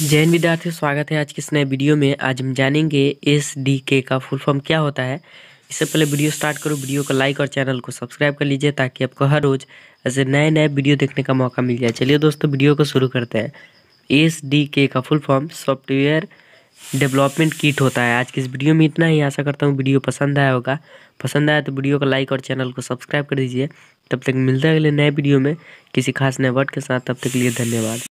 जय हिंद विद्यार्थियों, स्वागत है आज के इस नए वीडियो में। आज हम जानेंगे SDK का फुल फॉर्म क्या होता है। इससे पहले वीडियो स्टार्ट करो, वीडियो को लाइक और चैनल को सब्सक्राइब कर लीजिए ताकि आपको हर रोज ऐसे नए नए वीडियो देखने का मौका मिल जाए। चलिए दोस्तों, वीडियो को शुरू करते हैं। SDK का full form software development kit होता है। आज की इस वीडियो में इतना ही। आशा करता हूँ वीडियो पसंद आया होगा। पसंद आया तो वीडियो को लाइक और चैनल को सब्सक्राइब कर दीजिए। तब तक मिलते हैं अगले नए वीडियो में किसी खास नए वर्ड के साथ। तब तक के लिए धन्यवाद।